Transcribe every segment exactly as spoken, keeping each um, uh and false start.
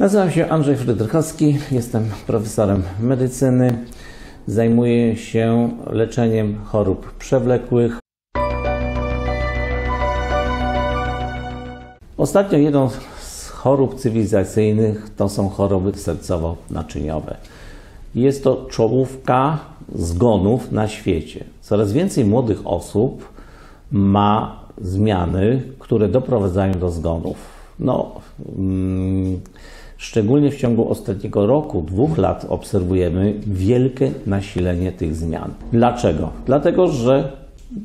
Nazywam się Andrzej Fryderkowski, jestem profesorem medycyny. Zajmuję się leczeniem chorób przewlekłych. Ostatnio jedną z chorób cywilizacyjnych to są choroby sercowo-naczyniowe. Jest to czołówka zgonów na świecie. Coraz więcej młodych osób ma zmiany, które doprowadzają do zgonów. No, mm, szczególnie w ciągu ostatniego roku, dwóch lat obserwujemy wielkie nasilenie tych zmian. Dlaczego? Dlatego, że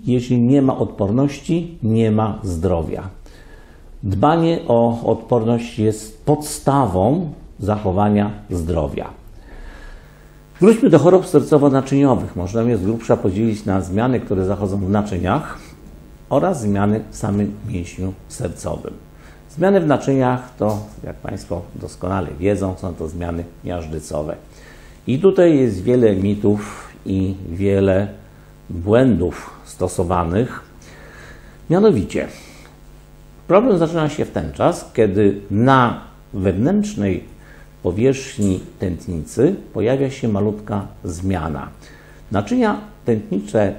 jeśli nie ma odporności, nie ma zdrowia. Dbanie o odporność jest podstawą zachowania zdrowia. Wróćmy do chorób sercowo-naczyniowych. Można je z grubsza podzielić na zmiany, które zachodzą w naczyniach oraz zmiany w samym mięśniu sercowym. Zmiany w naczyniach to, jak Państwo doskonale wiedzą, są to zmiany miażdżycowe. I tutaj jest wiele mitów i wiele błędów stosowanych. Mianowicie, problem zaczyna się w ten czas, kiedy na wewnętrznej powierzchni tętnicy pojawia się malutka zmiana. Naczynia tętnicze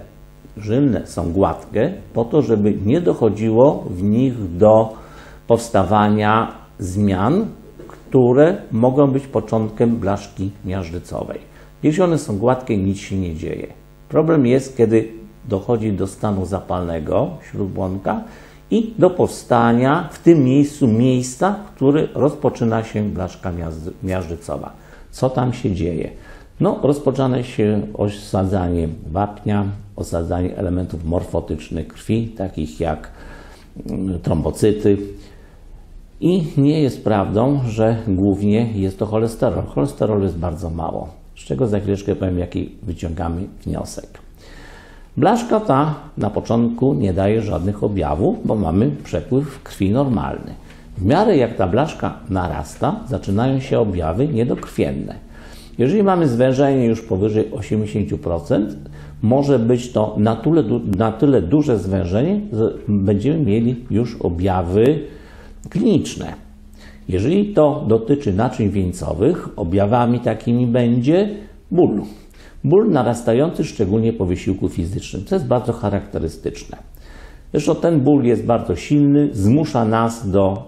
żylne są gładkie po to, żeby nie dochodziło w nich do powstawania zmian, które mogą być początkiem blaszki miażdżycowej. Jeśli one są gładkie, nic się nie dzieje. Problem jest, kiedy dochodzi do stanu zapalnego śródbłonka i do powstania w tym miejscu miejsca, w którym rozpoczyna się blaszka miażdżycowa. Co tam się dzieje? No, rozpoczyna się osadzanie wapnia, osadzanie elementów morfotycznych krwi, takich jak trombocyty. I nie jest prawdą, że głównie jest to cholesterol. Cholesterolu jest bardzo mało, z czego za chwileczkę powiem, jaki wyciągamy wniosek. Blaszka ta na początku nie daje żadnych objawów, bo mamy przepływ krwi normalny. W miarę jak ta blaszka narasta, zaczynają się objawy niedokrwienne. Jeżeli mamy zwężenie już powyżej osiemdziesięciu procent, może być to na tyle, na tyle duże zwężenie, że będziemy mieli już objawy kliniczne. Jeżeli to dotyczy naczyń wieńcowych, objawami takimi będzie ból. Ból narastający szczególnie po wysiłku fizycznym, co jest bardzo charakterystyczne. Zresztą ten ból jest bardzo silny, zmusza nas do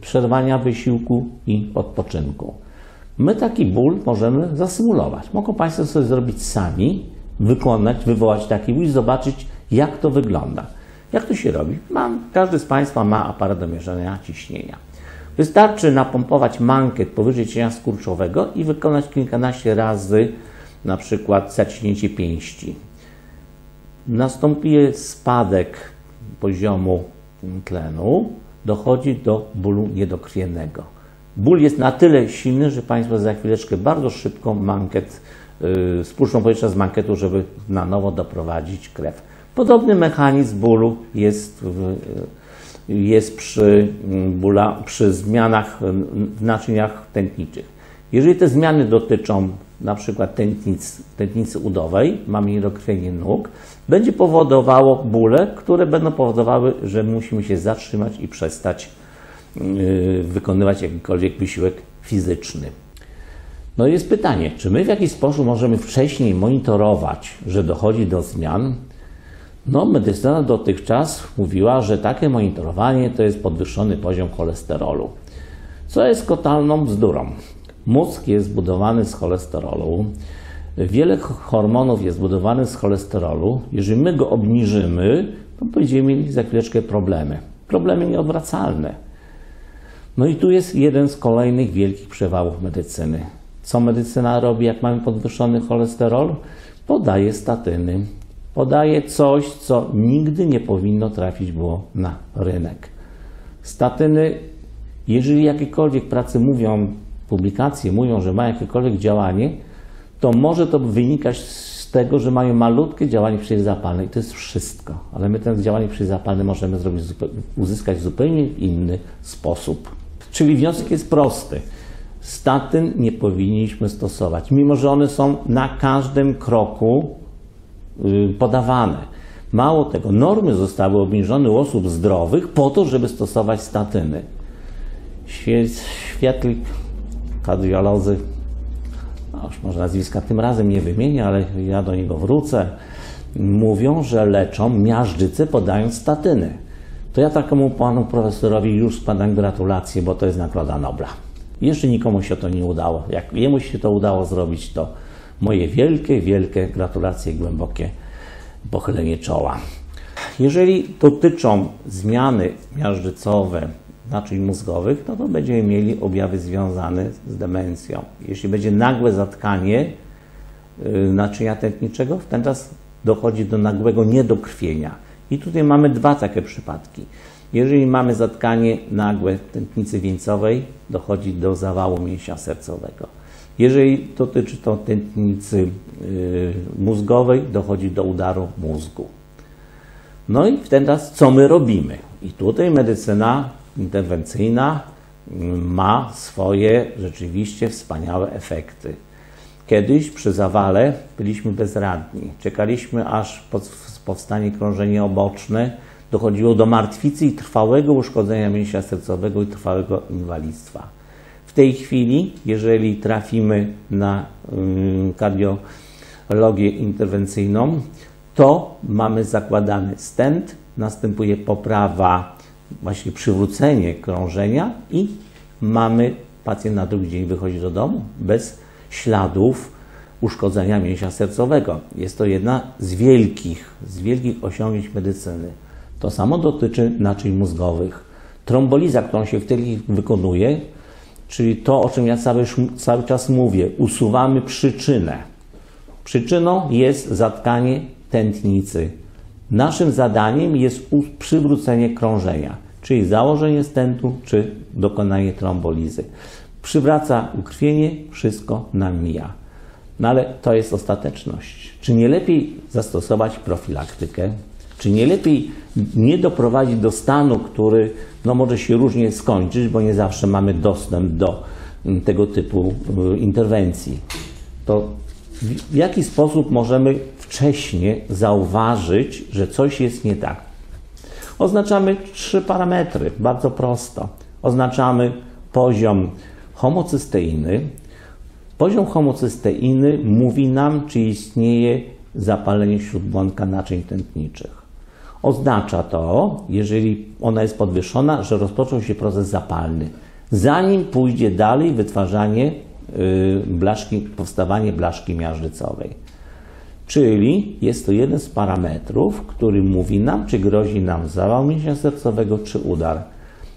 przerwania wysiłku i odpoczynku. My taki ból możemy zasymulować. Mogą Państwo sobie zrobić sami, wykonać, wywołać taki ból i zobaczyć, jak to wygląda. Jak to się robi? Mam, każdy z Państwa ma aparat do mierzenia ciśnienia. Wystarczy napompować mankiet powyżej ciśnienia skurczowego i wykonać kilkanaście razy na przykład zaciśnięcie pięści. Nastąpi spadek poziomu tlenu, dochodzi do bólu niedokrwiennego. Ból jest na tyle silny, że Państwo za chwileczkę bardzo szybko mankiet, yy, spuszczą powietrze z mankietu, żeby na nowo doprowadzić krew. Podobny mechanizm bólu jest, w, jest przy, bóla, przy zmianach w naczyniach tętniczych. Jeżeli te zmiany dotyczą na przykład tętnic, tętnicy udowej, mamy niedokrwienie nóg, będzie powodowało bóle, które będą powodowały, że musimy się zatrzymać i przestać yy, wykonywać jakikolwiek wysiłek fizyczny. No jest pytanie, czy my w jakiś sposób możemy wcześniej monitorować, że dochodzi do zmian? No, medycyna dotychczas mówiła, że takie monitorowanie to jest podwyższony poziom cholesterolu, co jest totalną bzdurą. Mózg jest zbudowany z cholesterolu, wiele hormonów jest zbudowanych z cholesterolu. Jeżeli my go obniżymy, to będziemy mieli za chwileczkę problemy. Problemy nieodwracalne. No i tu jest jeden z kolejnych wielkich przewałów medycyny. Co medycyna robi, jak mamy podwyższony cholesterol? Podaje statyny. Podaje coś, co nigdy nie powinno trafić było na rynek. Statyny, jeżeli jakiekolwiek prace mówią, publikacje mówią, że mają jakiekolwiek działanie, to może to wynikać z tego, że mają malutkie działanie przeciwzapalne i to jest wszystko. Ale my ten działanie przeciwzapalne możemy zrobić, uzyskać w zupełnie inny sposób. Czyli wniosek jest prosty. Statyn nie powinniśmy stosować, mimo że one są na każdym kroku podawane. Mało tego, normy zostały obniżone u osób zdrowych po to, żeby stosować statyny. Świetlik kardiolodzy, no już może nazwiska tym razem nie wymienię, ale ja do niego wrócę, mówią, że leczą miażdżycę podając statyny. To ja takiemu panu profesorowi już składam gratulacje, bo to jest nagroda Nobla. Jeszcze nikomu się to nie udało. Jak jemu się to udało zrobić, to moje wielkie, wielkie gratulacje i głębokie pochylenie czoła. Jeżeli dotyczą zmiany miażdżycowe naczyń mózgowych, no to będziemy mieli objawy związane z demencją. Jeśli będzie nagłe zatkanie naczynia tętniczego, wtenczas dochodzi do nagłego niedokrwienia. I tutaj mamy dwa takie przypadki. Jeżeli mamy zatkanie nagłe tętnicy wieńcowej, dochodzi do zawału mięśnia sercowego. Jeżeli dotyczy to tętnicy yy, mózgowej, dochodzi do udaru mózgu. No i wtenczas co my robimy? I tutaj medycyna interwencyjna ma swoje rzeczywiście wspaniałe efekty. Kiedyś przy zawale byliśmy bezradni. Czekaliśmy, aż powstanie krążenie oboczne. Dochodziło do martwicy i trwałego uszkodzenia mięśnia sercowego i trwałego inwalidztwa. W tej chwili, jeżeli trafimy na kardiologię interwencyjną, to mamy zakładany stent, następuje poprawa, właśnie przywrócenie krążenia i mamy pacjent na drugi dzień wychodzi do domu bez śladów uszkodzenia mięśnia sercowego. Jest to jedna z wielkich, z wielkich osiągnięć medycyny. To samo dotyczy naczyń mózgowych. Tromboliza, którą się wtedy wykonuje, czyli to, o czym ja cały, cały czas mówię, usuwamy przyczynę. Przyczyną jest zatkanie tętnicy. Naszym zadaniem jest przywrócenie krążenia, czyli założenie stentu, czy dokonanie trombolizy. Przywraca ukrwienie, wszystko nam mija. No ale to jest ostateczność. Czy nie lepiej zastosować profilaktykę? Czy nie lepiej nie doprowadzić do stanu, który no, może się różnie skończyć, bo nie zawsze mamy dostęp do tego typu interwencji? To w jaki sposób możemy wcześniej zauważyć, że coś jest nie tak? Oznaczamy trzy parametry, bardzo prosto. Oznaczamy poziom homocysteiny. Poziom homocysteiny mówi nam, czy istnieje zapalenie śródbłonka naczyń tętniczych. Oznacza to, jeżeli ona jest podwyższona, że rozpoczął się proces zapalny. Zanim pójdzie dalej wytwarzanie blaszki, powstawanie blaszki miażdżycowej. Czyli jest to jeden z parametrów, który mówi nam, czy grozi nam zawał mięśnia sercowego, czy udar.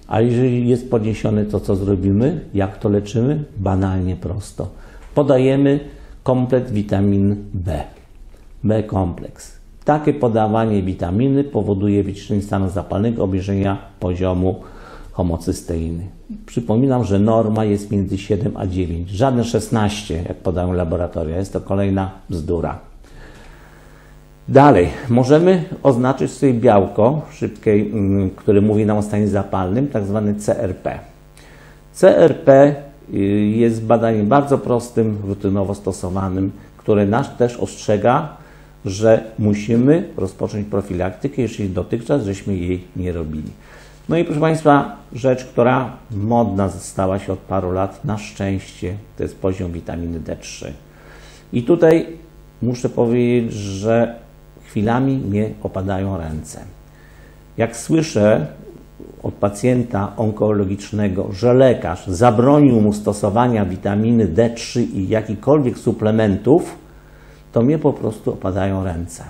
A jeżeli jest podniesiony, to co zrobimy? Jak to leczymy? Banalnie prosto. Podajemy komplet witamin B. B-kompleks. Takie podawanie witaminy powoduje wyciszenie stanu zapalnego, obniżenia poziomu homocysteiny. Przypominam, że norma jest między siedem a dziewięć. Żadne szesnaście, jak podają laboratoria. Jest to kolejna bzdura. Dalej, możemy oznaczyć sobie białko szybkie, które mówi nam o stanie zapalnym, tak zwane C R P. C R P jest badaniem bardzo prostym, rutynowo stosowanym, które nas też ostrzega, że musimy rozpocząć profilaktykę, jeśli dotychczas żeśmy jej nie robili. No i proszę Państwa, rzecz, która modna stała się od paru lat, na szczęście, to jest poziom witaminy D trzy. I tutaj muszę powiedzieć, że chwilami mnie opadają ręce. Jak słyszę od pacjenta onkologicznego, że lekarz zabronił mu stosowania witaminy D trzy i jakichkolwiek suplementów, to mnie po prostu opadają ręce.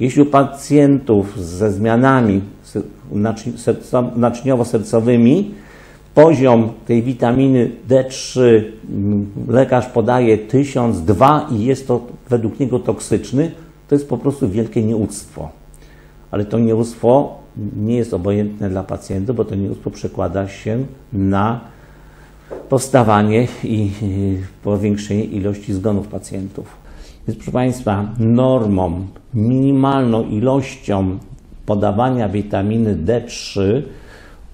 Jeśli u pacjentów ze zmianami naczyniowo-sercowymi poziom tej witaminy D trzy lekarz podaje tysiąc, dwa i jest to według niego toksyczny, to jest po prostu wielkie nieuctwo. Ale to nieuctwo nie jest obojętne dla pacjentów, bo to nieuctwo przekłada się na powstawanie i powiększenie ilości zgonów pacjentów. Więc proszę Państwa, normą, minimalną ilością podawania witaminy D trzy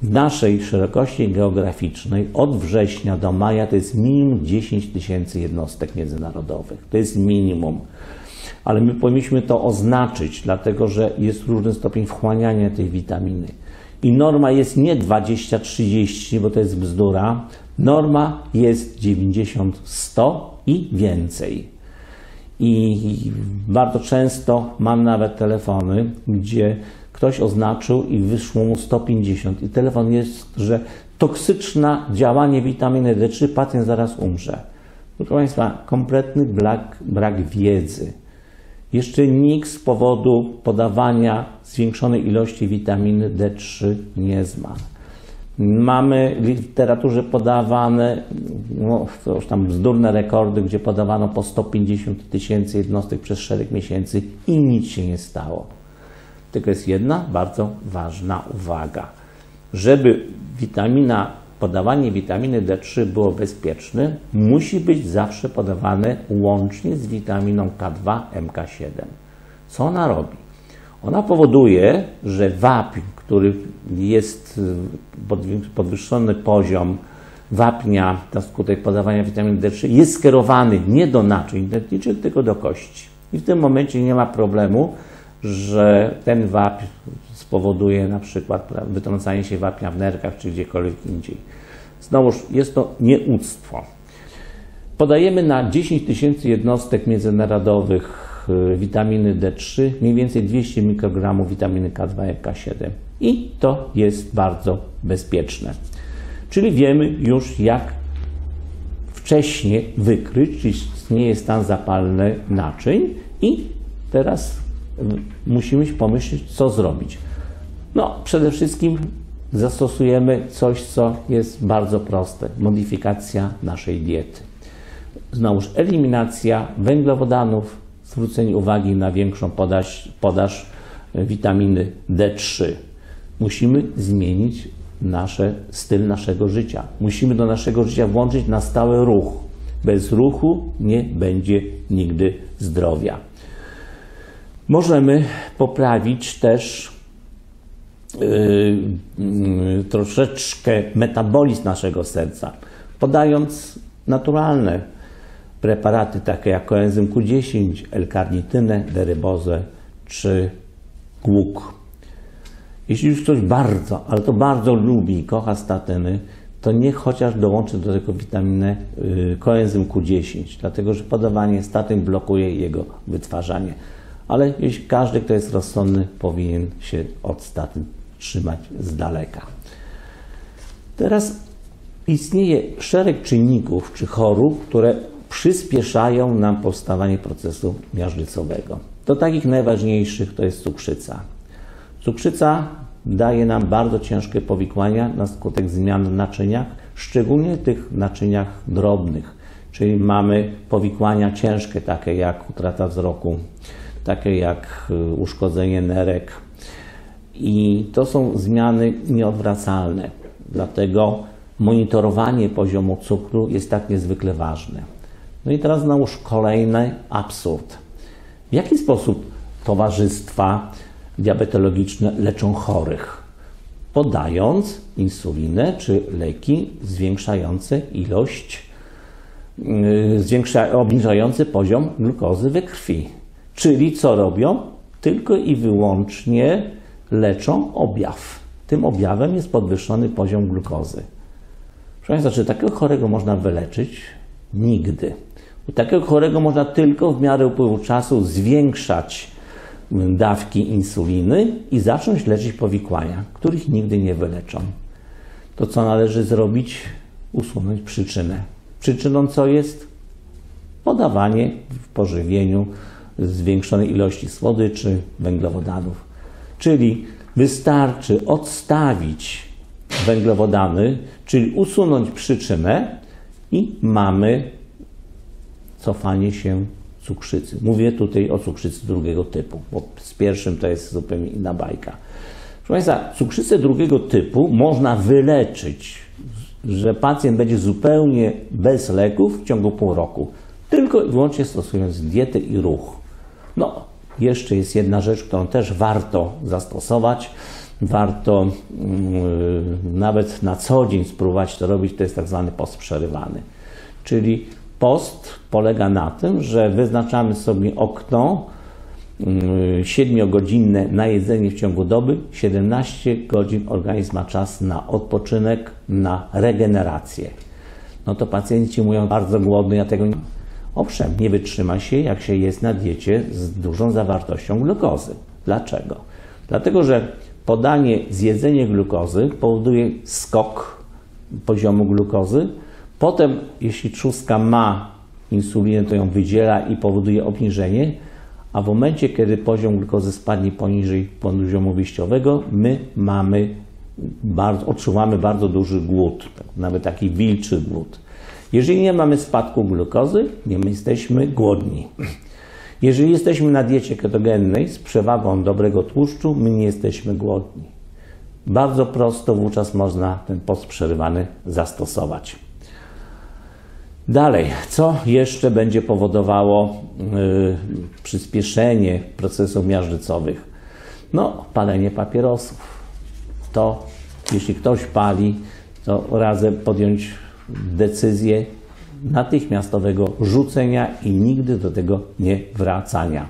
w naszej szerokości geograficznej od września do maja to jest minimum dziesięć tysięcy jednostek międzynarodowych. To jest minimum. Ale my powinniśmy to oznaczyć, dlatego że jest różny stopień wchłaniania tej witaminy. I norma jest nie dwadzieścia trzydzieści, bo to jest bzdura, Norma jest dziewięćdziesiąt sto i więcej. I bardzo często mam nawet telefony, gdzie ktoś oznaczył i wyszło mu sto pięćdziesiąt i telefon jest, że toksyczne działanie witaminy D trzy, pacjent zaraz umrze. Proszę Państwa, kompletny brak, brak wiedzy. Jeszcze nikt z powodu podawania zwiększonej ilości witaminy D trzy nie zmarł. Mamy w literaturze podawane, no, już tam bzdurne rekordy, gdzie podawano po sto pięćdziesiąt tysięcy jednostek przez szereg miesięcy i nic się nie stało. Tylko jest jedna bardzo ważna uwaga. Żeby witamina, podawanie witaminy D trzy było bezpieczne, musi być zawsze podawane łącznie z witaminą K dwa M K siedem. Co ona robi? Ona powoduje, że wapń, który jest podwyższony poziom wapnia na skutek podawania witaminy D trzy, jest skierowany nie do naczyń tętniczych, tylko do kości. I w tym momencie nie ma problemu, że ten wapń spowoduje na przykład wytrącanie się wapnia w nerkach czy gdziekolwiek indziej. Znowuż jest to nieuctwo. Podajemy na dziesięć tysięcy jednostek międzynarodowych witaminy D trzy mniej więcej dwieście mikrogramów witaminy K dwa M K siedem i to jest bardzo bezpieczne. Czyli wiemy już, jak wcześniej wykryć, czy istnieje stan zapalny naczyń i teraz musimy pomyśleć, co zrobić. No, przede wszystkim zastosujemy coś, co jest bardzo proste. Modyfikacja naszej diety. Znowuż eliminacja węglowodanów, zwrócenie uwagi na większą podaż, podaż witaminy D trzy. Musimy zmienić nasze, styl naszego życia. Musimy do naszego życia włączyć na stałe ruch. Bez ruchu nie będzie nigdy zdrowia. Możemy poprawić też yy, yy, troszeczkę metabolizm naszego serca, podając naturalne preparaty takie jak koenzym Q dziesięć, L-karnitynę, derybozę czy głuk. Jeśli już ktoś bardzo, ale to bardzo lubi i kocha statyny, to niech chociaż dołączy do tego witaminę yy, koenzym Q dziesięć, dlatego że podawanie statyn blokuje jego wytwarzanie. Ale jeśli każdy, kto jest rozsądny, powinien się od statyn trzymać z daleka. Teraz istnieje szereg czynników czy chorób, które przyspieszają nam powstawanie procesu miażdżycowego. Do takich najważniejszych to jest cukrzyca. Cukrzyca daje nam bardzo ciężkie powikłania na skutek zmian w naczyniach, szczególnie tych naczyniach drobnych, czyli mamy powikłania ciężkie, takie jak utrata wzroku, takie jak uszkodzenie nerek. I to są zmiany nieodwracalne, dlatego monitorowanie poziomu cukru jest tak niezwykle ważne. No i teraz znowuż kolejny absurd. W jaki sposób towarzystwa diabetologiczne leczą chorych? Podając insulinę czy leki zwiększające ilość, yy, zwiększa, obniżające poziom glukozy we krwi. Czyli co robią? Tylko i wyłącznie leczą objaw. Tym objawem jest podwyższony poziom glukozy. Proszę Państwa, czy takiego chorego można wyleczyć? Nigdy. U takiego chorego można tylko w miarę upływu czasu zwiększać dawki insuliny i zacząć leczyć powikłania, których nigdy nie wyleczą. To, co należy zrobić? Usunąć przyczynę. Przyczyną co jest? Podawanie w pożywieniu zwiększonej ilości słodyczy, węglowodanów. Czyli wystarczy odstawić węglowodany, czyli usunąć przyczynę i mamy cofanie się cukrzycy. Mówię tutaj o cukrzycy drugiego typu, bo z pierwszym to jest zupełnie inna bajka. Proszę Państwa, cukrzycę drugiego typu można wyleczyć, że pacjent będzie zupełnie bez leków w ciągu pół roku, tylko i wyłącznie stosując dietę i ruch. No, jeszcze jest jedna rzecz, którą też warto zastosować, warto yy, nawet na co dzień spróbować to robić, to jest tak zwany post przerywany, czyli post polega na tym, że wyznaczamy sobie okno siedmiogodzinne na jedzenie w ciągu doby, siedemnaście godzin organizm ma czas na odpoczynek, na regenerację. no to pacjenci mówią, bardzo głodny, ja tego nie... Owszem, nie wytrzyma się, jak się jest na diecie z dużą zawartością glukozy. Dlaczego? Dlatego, że podanie, zjedzenie glukozy powoduje skok poziomu glukozy. Potem, jeśli trzustka ma insulinę, to ją wydziela i powoduje obniżenie, a w momencie, kiedy poziom glukozy spadnie poniżej poziomu wyjściowego, my mamy, bardzo, odczuwamy bardzo duży głód, nawet taki wilczy głód. Jeżeli nie mamy spadku glukozy, nie my jesteśmy głodni. Jeżeli jesteśmy na diecie ketogennej z przewagą dobrego tłuszczu, my nie jesteśmy głodni. Bardzo prosto wówczas można ten post przerywany zastosować. Dalej, co jeszcze będzie powodowało yy, przyspieszenie procesów miażdżycowych? No, palenie papierosów. To, jeśli ktoś pali, to radzę podjąć decyzję natychmiastowego rzucenia i nigdy do tego nie wracania.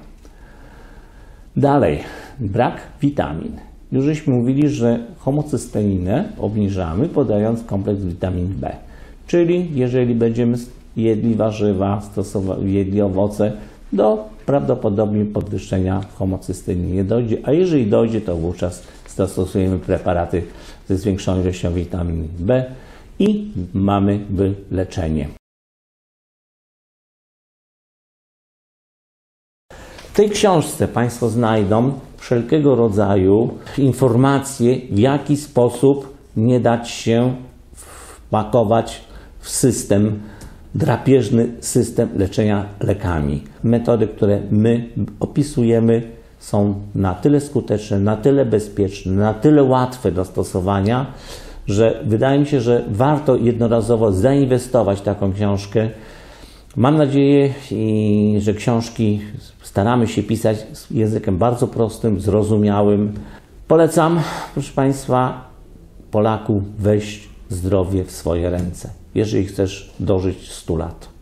Dalej, brak witamin. Już żeśmy mówili, że homocysteinę obniżamy, podając kompleks witamin B. Czyli jeżeli będziemy jedli warzywa, jedli owoce, do prawdopodobnie podwyższenia homocysteiny nie dojdzie, a jeżeli dojdzie, to wówczas zastosujemy preparaty ze zwiększoną ilością witamin B i mamy wyleczenie. W tej książce Państwo znajdą wszelkiego rodzaju informacje, w jaki sposób nie dać się wpakować w system, drapieżny system leczenia lekami. Metody, które my opisujemy, są na tyle skuteczne, na tyle bezpieczne, na tyle łatwe do stosowania, że wydaje mi się, że warto jednorazowo zainwestować w taką książkę. Mam nadzieję, że książki staramy się pisać z językiem bardzo prostym, zrozumiałym. Polecam, proszę Państwa, Polaku, wejść zdrowie w swoje ręce, jeżeli chcesz dożyć stu lat.